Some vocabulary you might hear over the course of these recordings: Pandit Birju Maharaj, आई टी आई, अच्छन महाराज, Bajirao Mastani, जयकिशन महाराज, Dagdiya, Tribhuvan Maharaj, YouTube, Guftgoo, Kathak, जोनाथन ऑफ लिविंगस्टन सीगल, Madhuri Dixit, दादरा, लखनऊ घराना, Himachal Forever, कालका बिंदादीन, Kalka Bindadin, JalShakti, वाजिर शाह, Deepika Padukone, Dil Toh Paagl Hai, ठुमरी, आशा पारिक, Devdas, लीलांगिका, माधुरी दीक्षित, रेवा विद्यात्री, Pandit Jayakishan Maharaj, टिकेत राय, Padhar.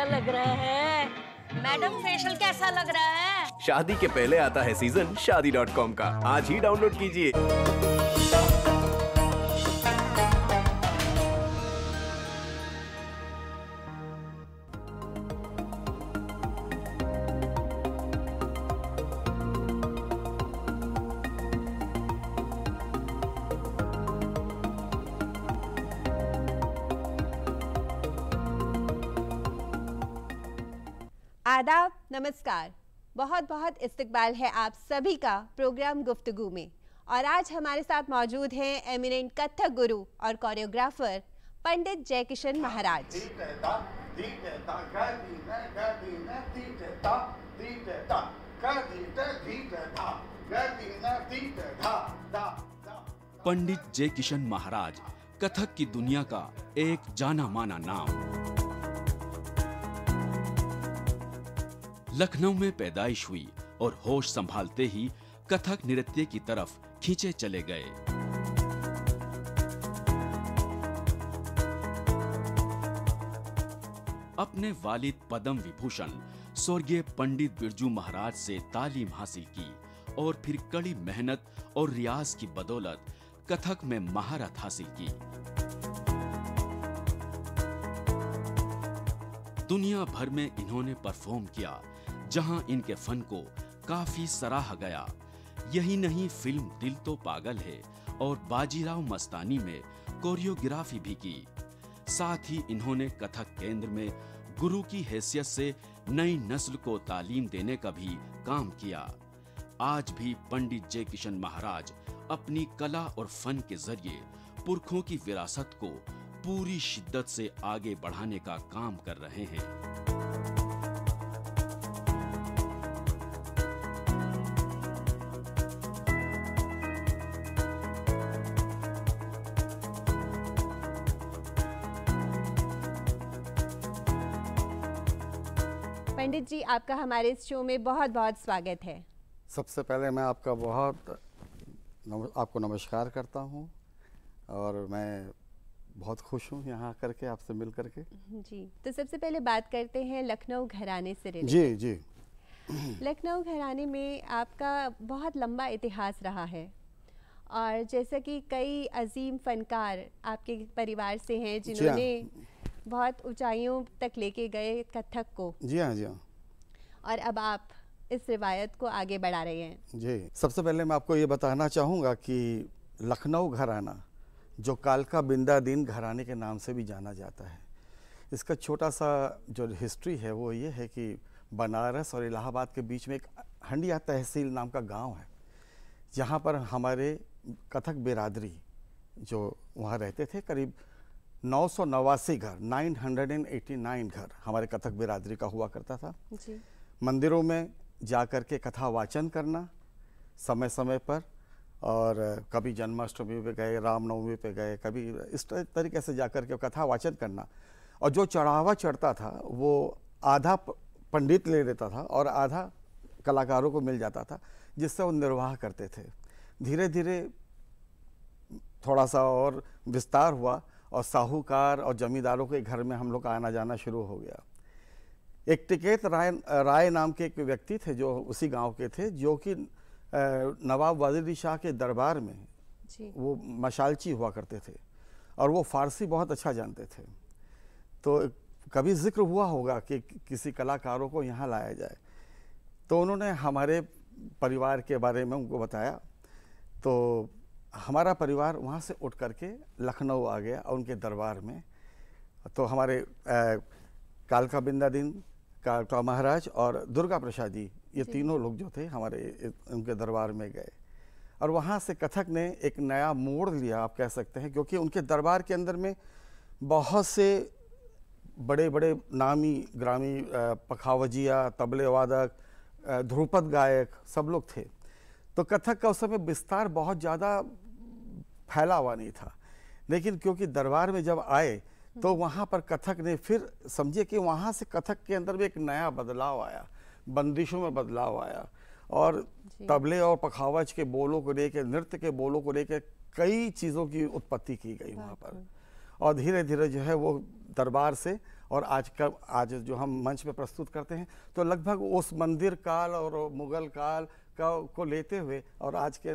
कैसा लग रहा है? मैडम फेशियल कैसा लग रहा है? शादी के पहले आता है सीजन शादी.com का, आज ही डाउनलोड कीजिए। आदाब, नमस्कार, बहुत बहुत इस्तकबाल है आप सभी का प्रोग्राम गुफ्तगू में। और आज हमारे साथ मौजूद हैं एमिनेंट कथक गुरु और कोरियोग्राफर पंडित जयकिशन महाराज। पंडित जयकिशन महाराज कथक की दुनिया का एक जाना माना नाम। लखनऊ में पैदाइश हुई और होश संभालते ही कथक नृत्य की तरफ खींचे चले गए। अपने वालिद पद्म विभूषण स्वर्गीय पंडित बिरजू महाराज से तालीम हासिल की और फिर कड़ी मेहनत और रियाज की बदौलत कथक में महारत हासिल की। दुनिया भर में इन्होंने परफॉर्म किया, जहां इनके फन को काफी सराहा गया। यही नहीं, फिल्म दिल तो पागल है और बाजीराव मस्तानी में कोरियोग्राफी भी की। साथ ही इन्होंने कथक केंद्र में गुरु की हैसियत से नई नस्ल को तालीम देने का भी काम किया। आज भी पंडित जयकिशन महाराज अपनी कला और फन के जरिए पुरखों की विरासत को पूरी शिद्दत से आगे बढ़ाने का काम कर रहे हैं। पंडित जी, आपका हमारे इस शो में बहुत बहुत स्वागत है। सबसे पहले मैं आपका आपको नमस्कार करता हूं और मैं बहुत खुश हूँ यहाँ करके आपसे मिल करके। जी, तो सबसे पहले बात करते हैं लखनऊ घराने से रिलेटेड। जी जी, लखनऊ घराने में आपका बहुत लंबा इतिहास रहा है और जैसा कि कई अजीम फनकार आपके परिवार से हैं जिन्होंने बहुत ऊंचाइयों तक लेके गए कथक को। जी हाँ, जी हाँ। और अब आप इस रिवायत को आगे बढ़ा रहे हैं। जी, सबसे पहले मैं आपको ये बताना चाहूँगा कि लखनऊ घराना, जो कालका बिंदादीन घराने के नाम से भी जाना जाता है, इसका छोटा सा जो हिस्ट्री है वो ये है कि बनारस और इलाहाबाद के बीच में एक हंडिया तहसील नाम का गांव है, जहां पर हमारे कथक बिरादरी जो वहां रहते थे, करीब 989 घर, 989 घर हमारे कथक बिरादरी का हुआ करता था। जी। मंदिरों में जा कर के कथा वाचन करना समय समय पर, और कभी जन्माष्टमी पे गए, रामनवमी पे गए, कभी इस तरीके से जाकर के कथा वाचन करना। और जो चढ़ावा चढ़ता था वो आधा पंडित ले लेता था और आधा कलाकारों को मिल जाता था, जिससे वो निर्वाह करते थे। धीरे धीरे थोड़ा सा और विस्तार हुआ और साहूकार और जमींदारों के घर में हम लोग का आना जाना शुरू हो गया। एक टिकेत राय नाम के एक व्यक्ति थे जो उसी गाँव के थे, जो कि नवाब वाजिर शाह के दरबार में वो मशालची हुआ करते थे और वो फारसी बहुत अच्छा जानते थे। तो कभी जिक्र हुआ होगा कि किसी कलाकारों को यहाँ लाया जाए, तो उन्होंने हमारे परिवार के बारे में उनको बताया। तो हमारा परिवार वहाँ से उठ करके लखनऊ आ गया और उनके दरबार में तो हमारे कालका बिंदादीन, कालका महाराज और दुर्गा प्रसाद जी, ये तीनों लोग जो थे हमारे उनके दरबार में गए। और वहाँ से कथक ने एक नया मोड़ लिया आप कह सकते हैं, क्योंकि उनके दरबार के अंदर में बहुत से बड़े बड़े नामी ग्रामी पखावजिया, तबले वादक, ध्रुपद गायक सब लोग थे। तो कथक का उस समय विस्तार बहुत ज़्यादा फैला हुआ नहीं था, लेकिन क्योंकि दरबार में जब आए तो वहाँ पर कथक ने फिर समझे कि वहाँ से कथक के अंदर में एक नया बदलाव आया, बंदिशों में बदलाव आया और तबले और पखावज के बोलों को लेकर, नृत्य के बोलों को लेकर कई चीज़ों की उत्पत्ति की गई वहाँ पर। और धीरे धीरे जो है वो दरबार से और आज जो हम मंच पे प्रस्तुत करते हैं तो लगभग उस मंदिर काल और मुगल काल को लेते हुए और आज के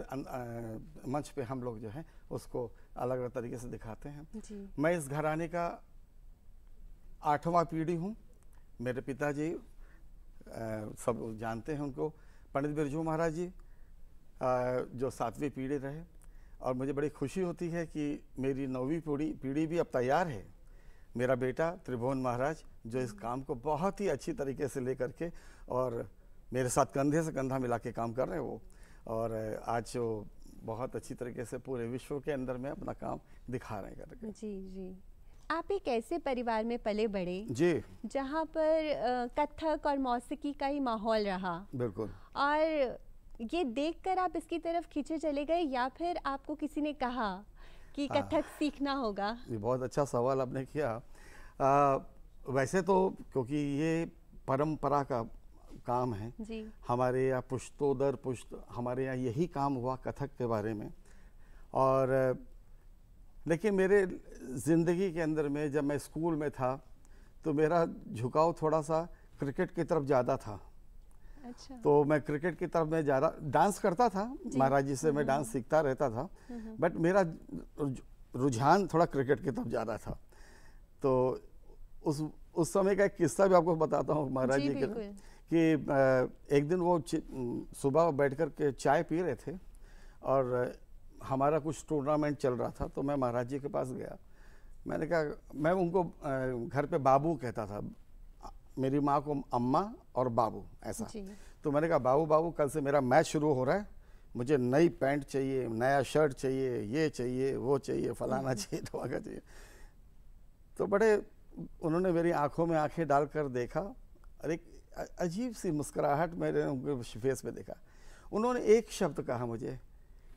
मंच पे हम लोग जो है उसको अलग अलग तरीके से दिखाते हैं। मैं इस घराने का 8वां पीढ़ी हूँ। मेरे पिताजी सब जानते हैं उनको, पंडित बिरजू महाराज जी जो 7वीं पीढ़ी रहे, और मुझे बड़ी खुशी होती है कि मेरी 9वीं पीढ़ी भी अब तैयार है। मेरा बेटा त्रिभुवन महाराज जो इस काम को बहुत ही अच्छी तरीके से लेकर के और मेरे साथ कंधे से कंधा मिला के काम कर रहे हैं वो, और आज जो बहुत अच्छी तरीके से पूरे विश्व के अंदर में अपना काम दिखा रहे हैं करके। जी जी, आप एक ऐसे परिवार में पले बड़े जी जहाँ पर कथक और मौसीकी का ही माहौल रहा। बिल्कुल। और ये देखकर आप इसकी तरफ खींचे चले गए या फिर आपको किसी ने कहा कि कथक सीखना होगा? ये बहुत अच्छा सवाल आपने किया। वैसे तो क्योंकि ये परंपरा का काम है जी, हमारे यहाँ पुश्तोदर पुश्त हमारे यहाँ यही काम हुआ कथक के बारे में। और लेकिन मेरे ज़िंदगी के अंदर में जब मैं स्कूल में था तो मेरा झुकाव थोड़ा सा क्रिकेट की तरफ ज़्यादा था। अच्छा। तो मैं क्रिकेट की तरफ में ज़्यादा डांस करता था, महाराज जी से मैं डांस सीखता रहता था, बट मेरा रुझान थोड़ा क्रिकेट की तरफ ज़्यादा था। तो उस समय का एक किस्सा भी आपको बताता हूँ महाराज जी के, कि एक दिन वो सुबह बैठकर के चाय पी रहे थे और हमारा कुछ टूर्नामेंट चल रहा था। तो मैं महाराज जी के पास गया, मैंने कहा, मैं उनको घर पे बाबू कहता था, मेरी माँ को अम्मा और बाबू ऐसा। तो मैंने कहा, बाबू बाबू कल से मेरा मैच शुरू हो रहा है, मुझे नई पैंट चाहिए, नया शर्ट चाहिए, ये चाहिए, वो चाहिए, फलाना चाहिए, ढोका चाहिए। तो बड़े उन्होंने मेरी आँखों में आँखें डाल कर देखा और एक अजीब सी मुस्कुराहट मेरे उनके फेस पे देखा। उन्होंने एक शब्द कहा मुझे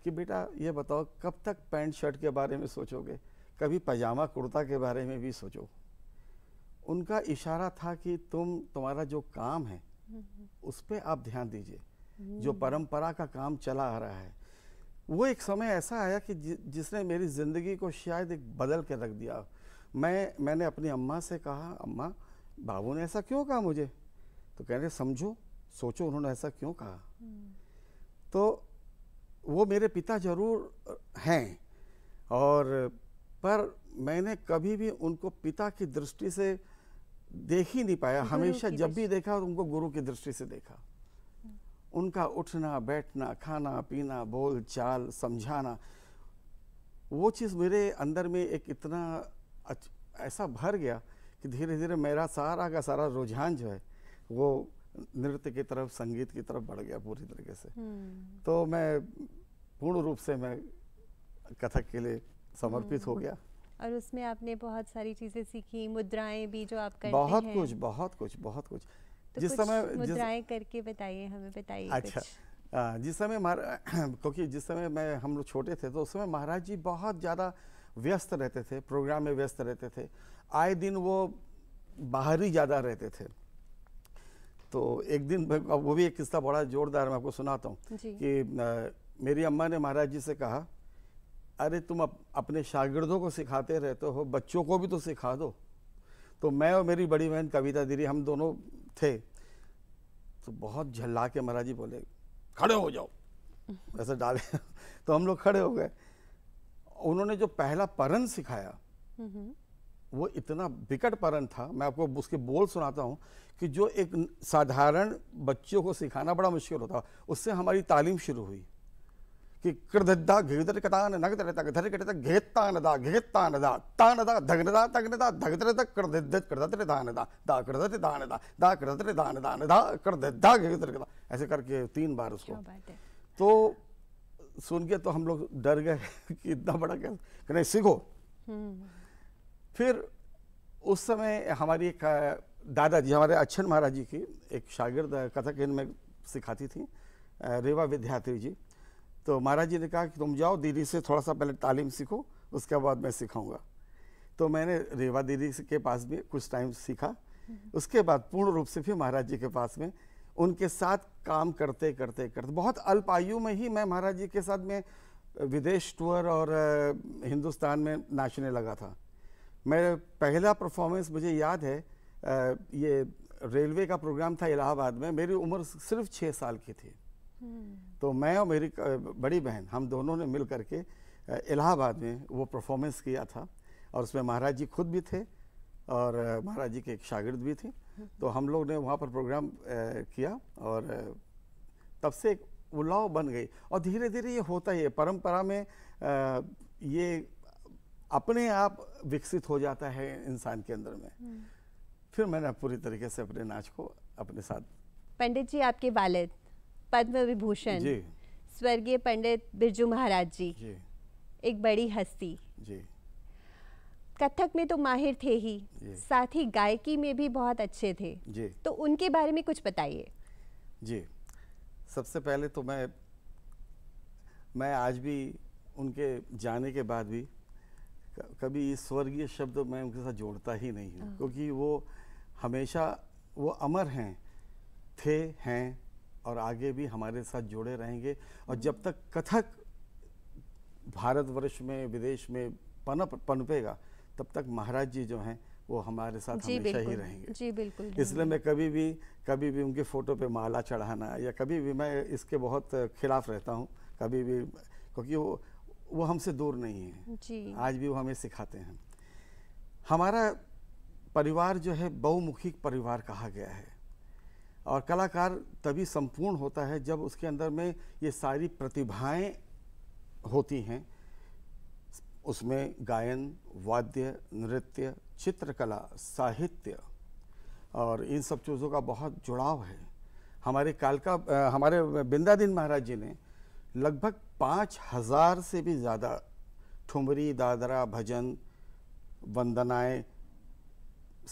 कि बेटा ये बताओ कब तक पैंट शर्ट के बारे में सोचोगे, कभी पजामा कुर्ता के बारे में भी सोचो। उनका इशारा था कि तुम्हारा जो काम है उस पर आप ध्यान दीजिए, जो परंपरा का काम चला आ रहा है। वो एक समय ऐसा आया कि जिसने मेरी ज़िंदगी को शायद एक बदल के रख दिया। मैंने अपनी अम्मा से कहा, अम्मा बाबू ने ऐसा क्यों कहा मुझे? तो कह रहे समझो, सोचो उन्होंने ऐसा क्यों कहा। तो वो मेरे पिता जरूर हैं, और पर मैंने कभी भी उनको पिता की दृष्टि से देख ही नहीं पाया। हमेशा जब भी देखा और उनको गुरु की दृष्टि से देखा। उनका उठना बैठना, खाना पीना, बोल चाल, समझाना, वो चीज़ मेरे अंदर में एक इतना ऐसा भर गया कि धीरे धीरे मेरा सारा का सारा रुझान जो है वो नृत्य की तरफ, संगीत की तरफ बढ़ गया पूरी तरीके से। तो मैं पूर्ण रूप से मैं कथक के लिए समर्पित हो गया। और उसमें आपने बहुत सारी चीजें सीखी, मुद्राएं भी जो आप करते हैं। बहुत कुछ तो जिस समय मुद्राएं करके बताइए, हमें बताइए। अच्छा, जिस समय हम लोग छोटे थे तो उस समय महाराज जी बहुत ज़्यादा व्यस्त रहते थे, प्रोग्राम में व्यस्त रहते थे, आए दिन वो बाहर ही ज़्यादा रहते थे। तो एक दिन, वो भी एक किस्सा बड़ा जोरदार मैं आपको सुनाता हूँ कि मेरी अम्मा ने महाराज जी से कहा, अरे तुम अपने शागिर्दों को सिखाते रहते हो, बच्चों को भी तो सिखा दो। तो मैं और मेरी बड़ी बहन कविता दीदी, हम दोनों थे। तो बहुत झल्ला के महाराज जी बोले, खड़े हो जाओ, ऐसे डाले। तो हम लोग खड़े हो गए। उन्होंने जो पहला परन सिखाया वो इतना विकट परन था, मैं आपको उसके बोल सुनाता हूँ, कि जो एक साधारण बच्चों को सिखाना बड़ा मुश्किल होता। उससे हमारी तालीम शुरू हुई कि कृदा घेदर कटान नगद, ऐसे करके 3 बार उसको। तो सुन के तो हम लोग डर गए कि इतना बड़ा कैसे, नहीं सीखो। फिर उस समय हमारी एक दादाजी, हमारे अच्छन महाराज जी की एक शागिर्द कथक केंद्र में सिखाती थी, रेवा विद्यात्री जी। तो महाराज जी ने कहा कि तुम जाओ दीदी से थोड़ा सा पहले तालीम सीखो, उसके बाद मैं सिखाऊंगा। तो मैंने रेवा दीदी के पास भी कुछ टाइम सीखा। उसके बाद पूर्ण रूप से फिर महाराज जी के पास में उनके साथ काम करते करते करते बहुत अल्प आयु में ही मैं महाराज जी के साथ में विदेश टूर और हिंदुस्तान में नाचने लगा था। मेरा पहला परफॉर्मेंस मुझे याद है, ये रेलवे का प्रोग्राम था इलाहाबाद में, मेरी उम्र सिर्फ 6 साल की थी। तो मैं और मेरी बड़ी बहन, हम दोनों ने मिल करके इलाहाबाद में वो परफॉर्मेंस किया था और उसमें महाराज जी खुद भी थे और महाराज जी के एक शागिर्द भी थे। तो हम लोग ने वहाँ पर प्रोग्राम किया और तब से एक उलाव बन गई और धीरे धीरे ये होता ही है परंपरा में, ये अपने आप विकसित हो जाता है इंसान के अंदर में। फिर मैंने पूरी तरीके से अपने नाच को अपने साथ। पंडित जी, आपके वालिद पद्म विभूषण स्वर्गीय पंडित बिरजू महाराज जी एक बड़ी हस्ती जी, कथक में तो माहिर थे ही, साथ ही गायकी में भी बहुत अच्छे थे जी। तो उनके बारे में कुछ बताइए। जी, सबसे पहले तो मैं आज भी उनके जाने के बाद भी कभी स्वर्गीय शब्द मैं उनके साथ जोड़ता ही नहीं हूँ, क्योंकि वो हमेशा वो अमर हैं, थे, हैं और आगे भी हमारे साथ जुड़े रहेंगे। और जब तक कथक भारतवर्ष में विदेश में पनपेगा तब तक महाराज जी जो हैं वो हमारे साथ हमेशा ही रहेंगे। जी बिल्कुल। इसलिए मैं कभी भी उनके फ़ोटो पे माला चढ़ाना या कभी भी, मैं इसके बहुत खिलाफ रहता हूँ कभी भी, क्योंकि वो हमसे दूर नहीं है जी। आज भी वो हमें सिखाते हैं। हमारा परिवार जो है बहुमुखी परिवार कहा गया है और कलाकार तभी संपूर्ण होता है जब उसके अंदर में ये सारी प्रतिभाएं होती हैं। उसमें गायन, वाद्य, नृत्य, चित्रकला, साहित्य और इन सब चीज़ों का बहुत जुड़ाव है। हमारे बिंदादीन महाराज जी ने लगभग 5,000 से भी ज़्यादा ठुमरी, दादरा, भजन, वंदनाएं,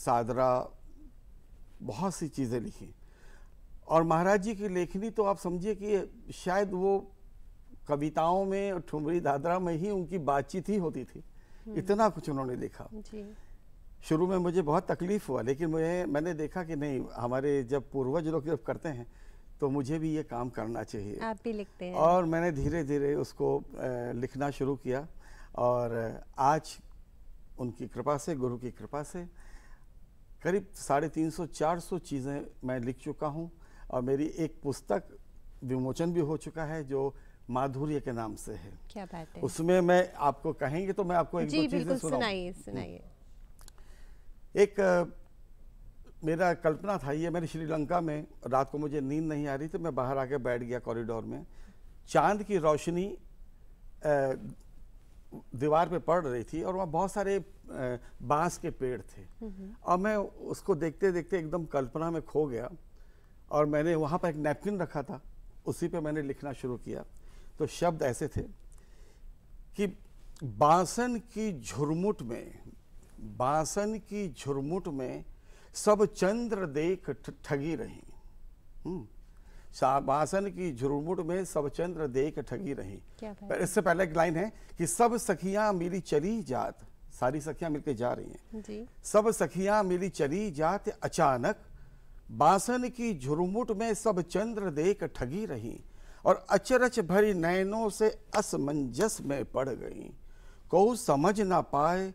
सादरा, बहुत सी चीज़ें लिखी। और महाराज जी की लेखनी तो आप समझिए कि शायद वो कविताओं में और ठुमरी दादरा में ही उनकी बातचीत ही होती थी, इतना कुछ उन्होंने देखा। शुरू में मुझे बहुत तकलीफ हुआ, लेकिन मैंने देखा कि नहीं, हमारे जब पूर्वज लोग करते हैं तो मुझे भी ये काम करना चाहिए। आप भी लिखते हैं। और मैंने धीरे धीरे उसको लिखना शुरू किया और आज उनकी कृपा से, गुरु की कृपा से, करीब 350-400 चीज़ें मैं लिख चुका हूँ और मेरी एक पुस्तक विमोचन भी हो चुका है जो माधुर्य के नाम से है। क्या बात है। उसमें मैं आपको कहेंगे तो मैं आपको एक दो चीजें सुनाइए। एक मेरा कल्पना था, ये मैंने श्रीलंका में, रात को मुझे नींद नहीं आ रही थी, मैं बाहर आके बैठ गया कॉरिडोर में। चांद की रोशनी दीवार पे पड़ रही थी और वहाँ बहुत सारे बांस के पेड़ थे और मैं उसको देखते देखते एकदम कल्पना में खो गया और मैंने वहाँ पर एक नैपकिन रखा था, उसी पे मैंने लिखना शुरू किया। तो शब्द ऐसे थे कि बासन की झुरमुट में सब चंद्र देख ठगी रही, बासन की झुरमुट में सब चंद्र देख ठगी रही। इससे पहले एक लाइन है कि सब सखियां मिली चली जात, सारी सखियां मिलके जा रही हैं, सब सखियां मिली चली जात अचानक, बासन की झुरमुट में सब चंद्र देख ठगी रही, और अचरच भरी नैनों से असमंजस में पड़ गई, को समझ ना पाए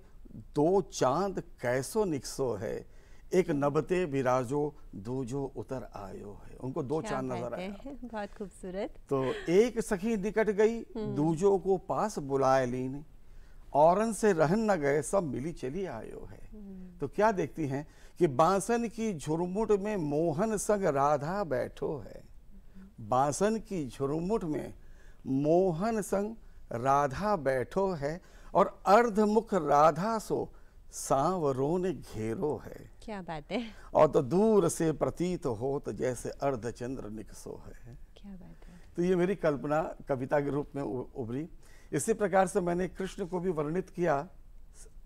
दो चांद कैसो निकसो है, एक नबते विराजो दूजो उतर आयो है। उनको दो चांद नजर आया, बहुत खूबसूरत। तो एक सखी निकट गई, दूजो को पास बुलाए लीन, औरन से रहन न गए सब मिली चली आयो है। तो क्या देखती हैं कि बासन की झुरमुट में मोहन संग राधा बैठो है, बासन की झुरमुट में मोहन संग राधा बैठो है, और अर्धमुख राधा सो सांवरों ने घेरो है। क्या बात है। और तो दूर से प्रतीत हो तो जैसे अर्धचंद्र निकसो है। क्या बात है। तो ये मेरी कल्पना कविता के रूप में उभरी। इसी प्रकार से मैंने कृष्ण को भी वर्णित किया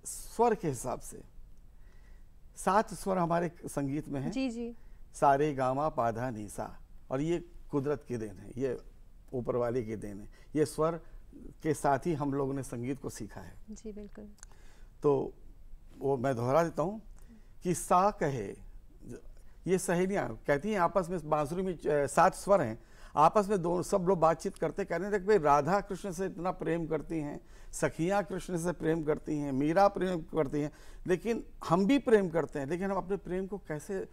स्वर के हिसाब से। 7 स्वर हमारे संगीत में हैं। जी जी। सारे गामा पाधा नीसा, और ये कुदरत की देन है, ये ऊपर वाले की देन है, ये स्वर के साथ ही हम लोगों ने संगीत को सीखा है। जी बिल्कुल। तो वो मैं दोहरा देता हूँ कि सा कहे, ये सहेलियाँ कहती हैं आपस में, बांसुरी में 7 स्वर हैं, आपस में दोनों सब लोग बातचीत करते, कहने लगे भाई राधा कृष्ण से इतना प्रेम करती हैं, सखियाँ कृष्ण से प्रेम करती हैं, मीरा प्रेम करती हैं, लेकिन हम भी प्रेम करते हैं, लेकिन हम अपने प्रेम को कैसे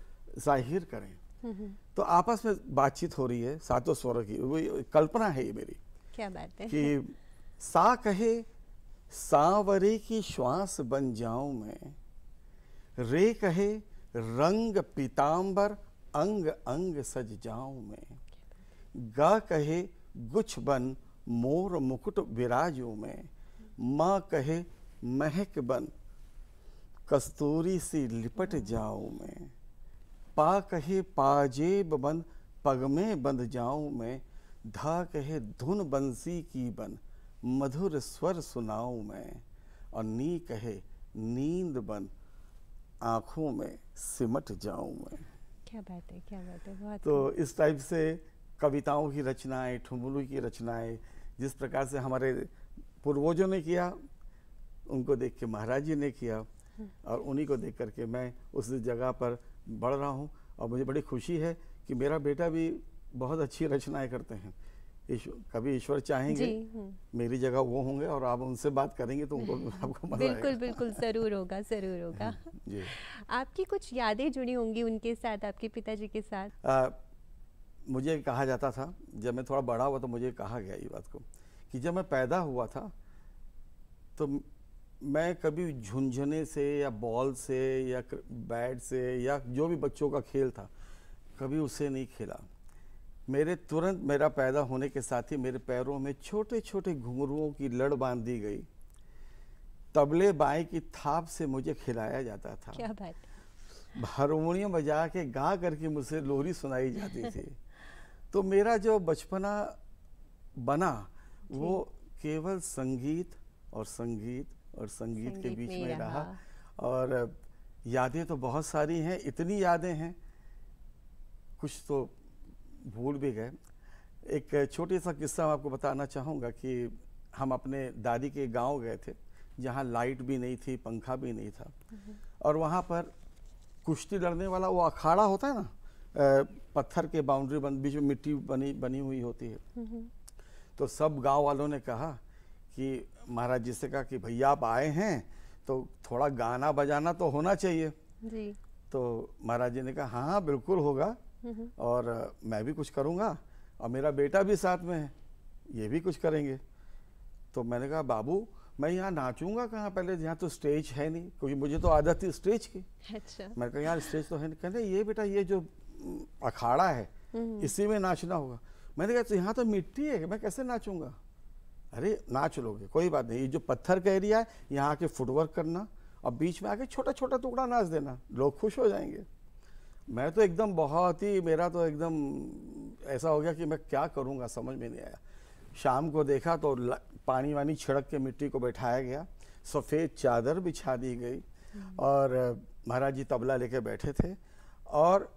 जाहिर करें। तो आपस में बातचीत हो रही है सातों स्वरों की, वो कल्पना है ये मेरी। क्या बात है कि सा कहे सांवरे की श्वास बन जाऊं मैं, रे कहे रंग पीतांबर अंग अंग सज जाऊं मैं, गा कहे गुच्छ बन मोर मुकुट विराजूं मैं, माँ कहे महक बन कस्तूरी सी लिपट जाऊं मैं, पा कहे पाजेब बन पग में बंध जाऊं मैं, धा कहे धुन बंसी की बन मधुर स्वर सुनाऊं मैं, और नी कहे नींद बन आँखों में सिमट जाऊं मैं। क्या बात है, क्या बात है, बहुत। तो इस टाइप से कविताओं की रचनाएं, ठुमलू की रचनाएं जिस प्रकार से हमारे पूर्वजों ने किया, उनको देख के महाराज जी ने किया, और उन्हीं को देख करके मैं उस जगह पर बढ़ रहा हूँ। और मुझे बड़ी खुशी है कि मेरा बेटा भी बहुत अच्छी रचनाएं करते हैं। कभी ईश्वर चाहेंगे मेरी जगह वो होंगे और आप उनसे बात करेंगे तो उनको आपको मजा आएगा। बिल्कुल बिल्कुल, जरूर होगा, जरूर होगा जी। आपकी कुछ यादें जुड़ी होंगी उनके साथ, आपके पिताजी के साथ। मुझे कहा जाता था, जब मैं थोड़ा बड़ा हुआ तो मुझे कहा गया ये बात को कि जब मैं पैदा हुआ था तो मैं कभी झुंझुने से या बॉल से या बैट से या जो भी बच्चों का खेल था कभी उसे नहीं खेला। मेरे तुरंत मेरा पैदा होने के साथ ही मेरे पैरों में छोटे छोटे घुंघरुओं की लड़ बांध दी गई। तबले बाई की थाप से मुझे खिलाया जाता था। क्या बात। हारमोनियम बजा के गा करके मुझसे लोरी सुनाई जाती थी। तो मेरा जो बचपना बना वो केवल संगीत और संगीत और संगीत के बीच में रहा। और यादें तो बहुत सारी हैं, इतनी यादें हैं कुछ तो भूल भी गए। एक छोटी सा किस्सा मैं आपको बताना चाहूँगा कि हम अपने दादी के गांव गए थे जहाँ लाइट भी नहीं थी, पंखा भी नहीं था, और वहाँ पर कुश्ती लड़ने वाला वो अखाड़ा होता है ना, पत्थर के बाउंड्री बन, बीच में मिट्टी बनी हुई होती है। तो सब गाँव वालों ने कहा कि महाराज जी से कहा कि भैया आप आए हैं तो थोड़ा गाना बजाना तो होना चाहिए जी। तो महाराज जी ने कहा हाँ हाँ बिल्कुल होगा, और मैं भी कुछ करूँगा और मेरा बेटा भी साथ में है, ये भी कुछ करेंगे। तो मैंने कहा बाबू मैं यहाँ नाचूँगा कहाँ, पहले यहाँ तो स्टेज है नहीं, क्योंकि मुझे तो आदत थी स्टेज की। अच्छा। मैंने कहा यार स्टेज तो है नहीं। कहते ये बेटा ये जो अखाड़ा है इसी में नाचना होगा। मैंने कहा तो यहाँ तो मिट्टी है, मैं कैसे नाचूँगा। अरे नाच लोगे कोई बात नहीं, ये जो पत्थर का एरिया है यहाँ आके फुटवर्क करना और बीच में आके छोटा छोटा टुकड़ा नाच देना, लोग खुश हो जाएंगे। मैं तो एकदम बहुत ही, मेरा तो एकदम ऐसा हो गया कि मैं क्या करूँगा समझ में नहीं आया। शाम को देखा तो पानी वानी छिड़क के मिट्टी को बैठाया गया, सफ़ेद चादर बिछा दी गई, और महाराज जी तबला लेके बैठे थे, और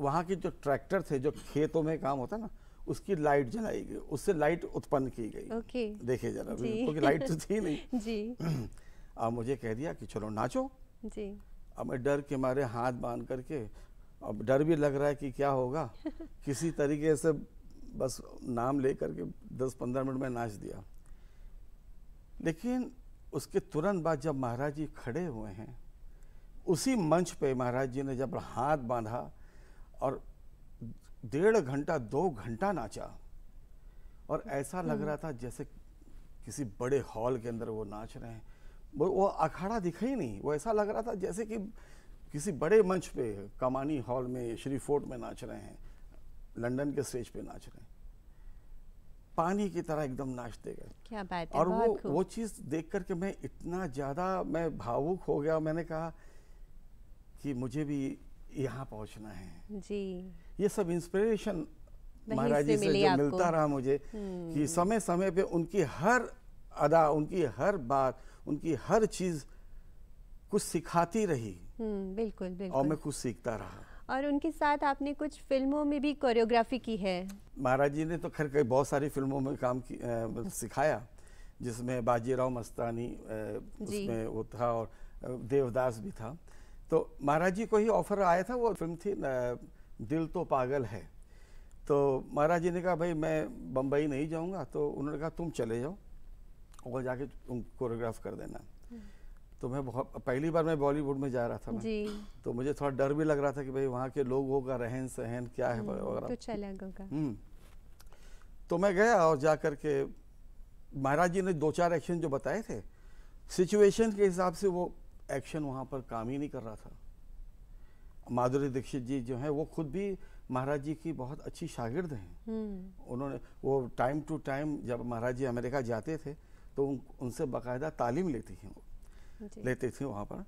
वहाँ के जो ट्रैक्टर थे जो खेतों में काम होता ना उसकी लाइट जलाई गई, उससे लाइट उत्पन्न की गई। okay. देखे जरा क्योंकि लाइट तो थी नहीं जी। अब मुझे कह दिया कि चलो नाचो जी। अब मैं डर के मारे हाथ बांध करके, अब डर भी लग रहा है कि क्या होगा, किसी तरीके से बस नाम ले करके 10-15 मिनट में नाच दिया। लेकिन उसके तुरंत बाद जब महाराज जी खड़े हुए हैं उसी मंच पे, महाराज जी ने जब हाथ बांधा और 1.5 घंटा 2 घंटा नाचा, और ऐसा लग रहा था जैसे किसी बड़े हॉल के अंदर वो नाच रहे हैं। वो अखाड़ा दिखा ही नहीं, वो ऐसा लग रहा था जैसे कि किसी बड़े मंच पे कमानी हॉल में, श्री फोर्ट में नाच रहे हैं, लंदन के स्टेज पे नाच रहे हैं, पानी की तरह एकदम नाचते गए। क्या बात है। और वो चीज़ देख करके मैं इतना ज़्यादा मैं भावुक हो गया। मैंने कहा कि मुझे भी यहाँ पहुँचना है जी। ये सब इंस्पिरेशन महाराज जी से जो मिलता रहा मुझे, कि समय समय पे उनकी हर अदा, उनकी हर बात, उनकी हर चीज़ कुछ सिखाती रही। बिल्कुल बिल्कुल। और मैं कुछ सीखता रहा। और उनके साथ आपने कुछ फिल्मों में भी कोरियोग्राफी की है। महाराज जी ने तो खैर कई बहुत सारी फिल्मों में काम सिखाया, जिसमें बाजीराव मस्तानी उसमें वो था और देवदास भी था। तो महाराज जी को ही ऑफर आया था, वो फिल्म थी दिल तो पागल है। तो महाराज जी ने कहा भाई मैं बम्बई नहीं जाऊंगा, तो उन्होंने कहा तुम चले जाओ और जाके तुम कोरियोग्राफ कर देना। तो मैं बहुत पहली बार मैं बॉलीवुड में जा रहा था जी। तो मुझे थोड़ा डर भी लग रहा था कि भाई वहाँ के लोगों का रहन सहन क्या है वगैरह कुछ अलग होगा। तो मैं गया और जा करके महाराज जी ने दो चार एक्शन जो बताए थे सिचुएशन के हिसाब से वो एक्शन वहाँ पर काम ही नहीं कर रहा था। माधुरी दीक्षित जी जो हैं वो खुद भी महाराज जी की बहुत अच्छी शागिर्द हैं। उन्होंने वो टाइम टू टाइम जब महाराज जी अमेरिका जाते थे तो उनसे बाकायदा तालीम लेती थी वहाँ पर।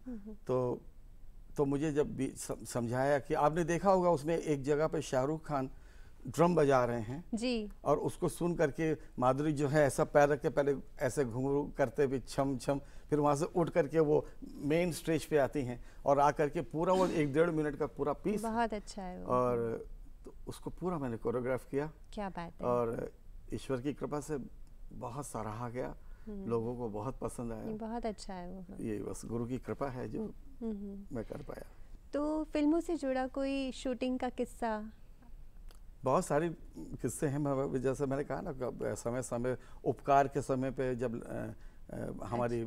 तो मुझे जब भी समझाया कि आपने देखा होगा उसमें एक जगह पे शाहरुख खान ड्रम बजा रहे हैं जी, और उसको सुन करके माधुरी जो है ऐसा पैर रख के पहले ऐसे घुंघरू करते भी छम छम, फिर वहाँ से उठ करके वो मेन स्टेज पे आती हैं और आ करके पूरा वो एक डेढ़ मिनट का पूरा पीस बहुत अच्छा है वो। और तो उसको पूरा मैंने कोरियोग्राफ किया। क्या बात है। और ईश्वर की कृपा से बहुत सराहा गया, लोगों को बहुत पसंद आया। बहुत अच्छा है वो। ये बस गुरु की कृपा है जो मैं कर पाया। तो फिल्मों से जुड़ा कोई शूटिंग का किस्सा? बहुत सारे किस्से हैं। जैसे मैंने कहा ना समय समय उपकार के समय पे जब हमारी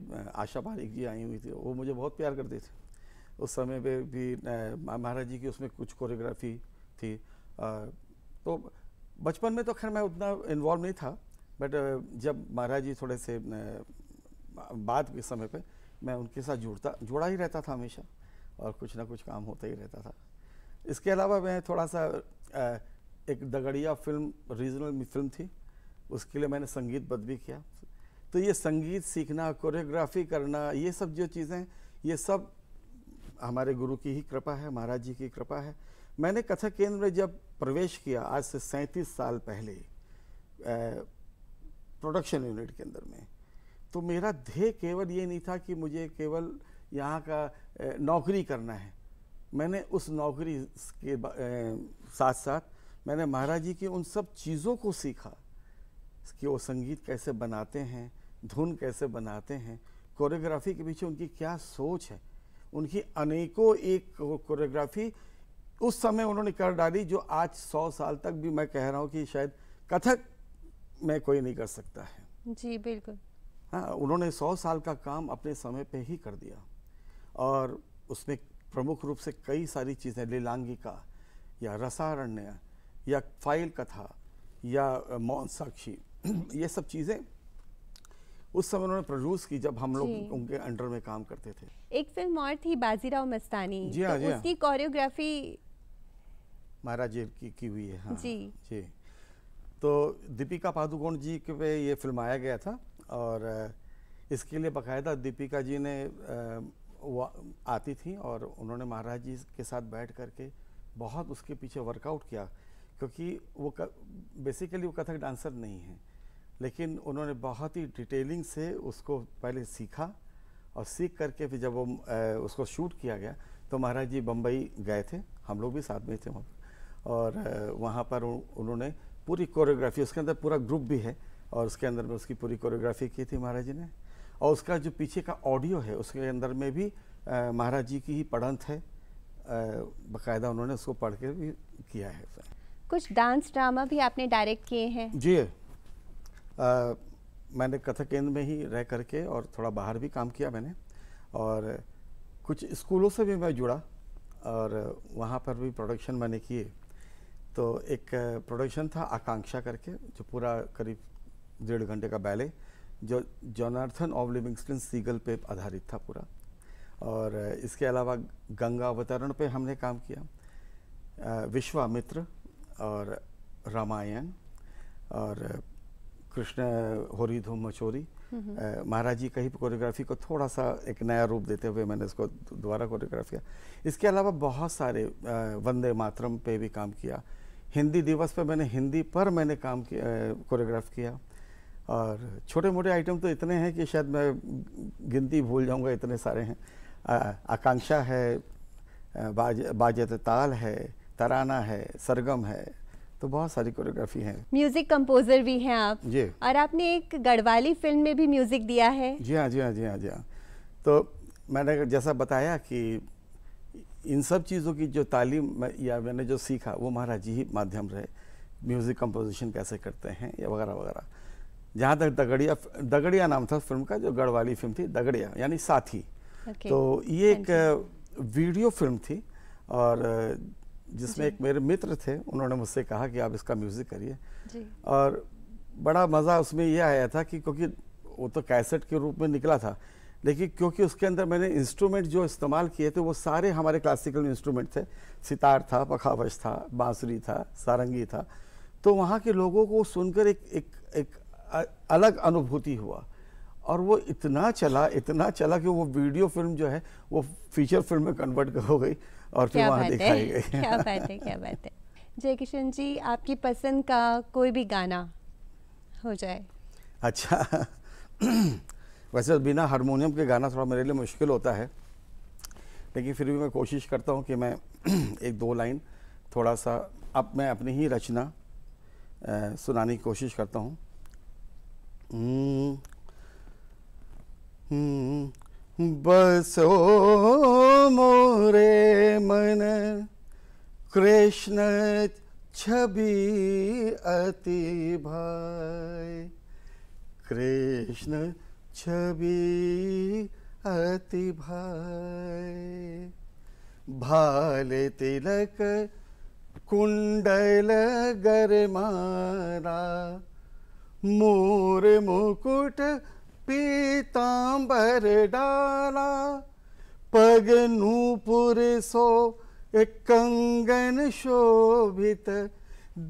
आशा पारिक जी आई हुई थी, वो मुझे बहुत प्यार करती थी। उस समय पे भी महाराज जी की उसमें कुछ कोरियोग्राफी थी। तो बचपन में तो खैर मैं उतना इन्वॉल्व नहीं था, बट जब महाराज जी थोड़े से बाद के समय पे मैं उनके साथ जुड़ा ही रहता था हमेशा, और कुछ ना कुछ काम होता ही रहता था। इसके अलावा मैं थोड़ा सा एक दगड़िया फिल्म रीजनल फिल्म थी, उसके लिए मैंने संगीतबद्ध भी किया। तो ये संगीत सीखना, कोरियोग्राफी करना, ये सब जो चीज़ें, ये सब हमारे गुरु की ही कृपा है, महाराज जी की कृपा है। मैंने कथक केंद्र में जब प्रवेश किया आज से 37 साल पहले प्रोडक्शन यूनिट के अंदर में, तो मेरा ध्येय केवल ये नहीं था कि मुझे केवल यहाँ का नौकरी करना है। मैंने उस नौकरी के साथ साथ मैंने महाराज जी की उन सब चीज़ों को सीखा कि वो संगीत कैसे बनाते हैं, धुन कैसे बनाते हैं, कोरियोग्राफी के पीछे उनकी क्या सोच है। उनकी अनेकों एक कोरियोग्राफी उस समय उन्होंने कर डाली जो आज 100 साल तक भी मैं कह रहा हूँ कि शायद कथक में कोई नहीं कर सकता है। जी बिल्कुल। हाँ, उन्होंने 100 साल का काम अपने समय पे ही कर दिया। और उसमें प्रमुख रूप से कई सारी चीज़ें, लीलांगिका या रसारण्य या फाइल कथा या मौन साक्षी, ये सब चीज़ें उस समय उन्होंने प्रोड्यूस की जब हम लोग उनके अंडर में काम करते थे। एक फिल्म और थी बाजीराव मस्तानी, जी हाँ, तो जी उसकी कोरियोग्राफी महाराज जी की हुई है। हाँ, जी जी। तो दीपिका पादुकोण जी के पे ये फिल्माया गया था, और इसके लिए बाकायदा दीपिका जी ने वो आती थी और उन्होंने महाराज जी के साथ बैठ करके बहुत उसके पीछे वर्कआउट किया, क्योंकि वो बेसिकली वो कथक डांसर नहीं है, लेकिन उन्होंने बहुत ही डिटेलिंग से उसको पहले सीखा, और सीख करके फिर जब वो उसको शूट किया गया तो महाराज जी बम्बई गए थे, हम लोग भी साथ में थे वहाँ पर, और वहाँ पर उन्होंने पूरी कोरियोग्राफी, उसके अंदर पूरा ग्रुप भी है, और उसके अंदर में उसकी पूरी कोरियोग्राफी की थी महाराज जी ने। और उसका जो पीछे का ऑडियो है उसके अंदर में भी महाराज जी की ही पढ़ंत है, बाकायदा उन्होंने उसको पढ़ के भी किया है। कुछ डांस ड्रामा भी आपने डायरेक्ट किए हैं? जी, मैंने कथक केंद्र में ही रह करके और थोड़ा बाहर भी काम किया मैंने, और कुछ स्कूलों से भी मैं जुड़ा और वहाँ पर भी प्रोडक्शन मैंने किए। तो एक प्रोडक्शन था आकांक्षा करके, जो पूरा करीब 1.5 घंटे का बैले जो जोनाथन ऑफ लिविंगस्टन सीगल पे आधारित था पूरा, और इसके अलावा गंगा अवतरण पे हमने काम किया, विश्वामित्र और रामायण और कृष्ण होरी धूम मचोरी, महाराज जी की कोरियोग्राफी को थोड़ा सा एक नया रूप देते हुए मैंने इसको दोबारा कोरियोग्राफ किया। इसके अलावा बहुत सारे वंदे मातरम पे भी काम किया, हिंदी दिवस पे मैंने हिंदी पर मैंने काम कोरियोग्राफ किया, और छोटे मोटे आइटम तो इतने हैं कि शायद मैं गिनती भूल जाऊंगा, इतने सारे हैं। आकांक्षा है, बाजत ताल है, तराना है, सरगम है, तो बहुत सारी कोरियोग्राफी है। म्यूजिक कंपोजर भी हैं आप जी, और आपने एक गढ़वाली फिल्म में भी म्यूजिक दिया है। जी हाँ, जी हाँ, जी हाँ, जी हाँ। तो मैंने जैसा बताया कि इन सब चीज़ों की जो तालीम या मैंने जो सीखा वो महाराज जी ही माध्यम रहे। म्यूज़िक कंपोजिशन कैसे करते हैं या वगैरह वगैरह। जहाँ तक दगड़िया नाम था फिल्म का, जो गढ़ वाली फिल्म थी, दगड़िया यानी साथी। तो ये एक वीडियो फिल्म थी और जिसमें एक मेरे मित्र थे, उन्होंने मुझसे कहा कि आप इसका म्यूज़िक करिए। और बड़ा मज़ा उसमें यह आया था कि क्योंकि वो तो कैसेट के रूप में निकला था, लेकिन क्योंकि उसके अंदर मैंने इंस्ट्रूमेंट जो इस्तेमाल किए थे वो सारे हमारे क्लासिकल इंस्ट्रूमेंट थे। सितार था, पखावज था, बांसुरी था, सारंगी था। तो वहाँ के लोगों को सुनकर एक एक एक अलग अनुभूति हुआ और वो इतना चला कि वो वीडियो फिल्म जो है वो फीचर फिल्म में कन्वर्ट हो गई और फिर वहाँ दिखाई गई। क्या बात है, क्या बात है। जयकिशन जी, आपकी पसंद का कोई भी गाना हो जाए। अच्छा, वैसे बिना हारमोनियम के गाना थोड़ा मेरे लिए मुश्किल होता है, लेकिन फिर भी मैं कोशिश करता हूँ कि मैं एक दो लाइन थोड़ा सा अब मैं अपनी ही रचना सुनाने की कोशिश करता हूँ। बसो मोरे मन कृष्ण छवि अति भाई, कृष्ण छवि अति भाई, भाले तिलक कुंडल गरमारा, मोर मुकुट पीतांबर डाला, पग नूपुर सो एक कंगन शोभित,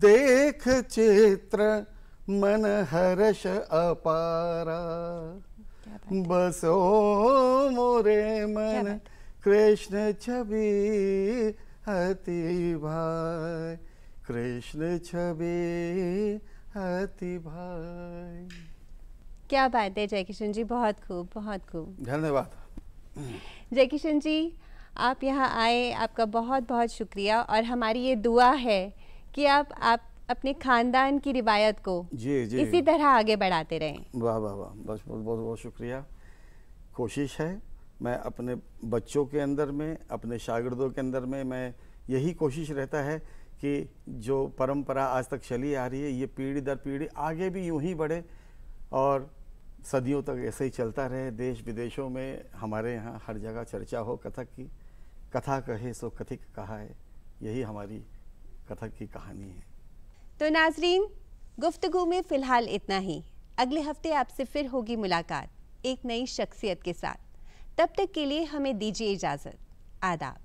देख चित्र मन हर्ष अपारा। बसो मोरे मन कृष्ण छवि अति भाई, कृष्ण छवि अति भाई। क्या बात है जयकिशन जी, बहुत खूब, बहुत खूब, धन्यवाद। जयकिशन जी, आप यहाँ आए, आपका बहुत बहुत शुक्रिया। और हमारी ये दुआ है कि आप अपने खानदान की रिवायत को जी इसी तरह आगे बढ़ाते रहें। वाह वाह वाह, बहुत बहुत बहुत शुक्रिया। कोशिश है, मैं अपने बच्चों के अंदर में, अपने शागिर्दों के अंदर में, मैं यही कोशिश रहता है कि जो परंपरा आज तक चली आ रही है ये पीढ़ी दर पीढ़ी आगे भी यूं ही बढ़े और सदियों तक ऐसे ही चलता रहे। देश विदेशों में, हमारे यहाँ हर जगह चर्चा हो कथक की। कथा कहे सो कथिक कहा है, यही हमारी कथक की कहानी है। तो नाजरीन, गुफ्तगू में फ़िलहाल इतना ही। अगले हफ्ते आपसे फिर होगी मुलाकात एक नई शख्सियत के साथ। तब तक के लिए हमें दीजिए इजाज़त। आदाब।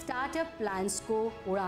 स्टार्टअप प्लान्स को उड़ा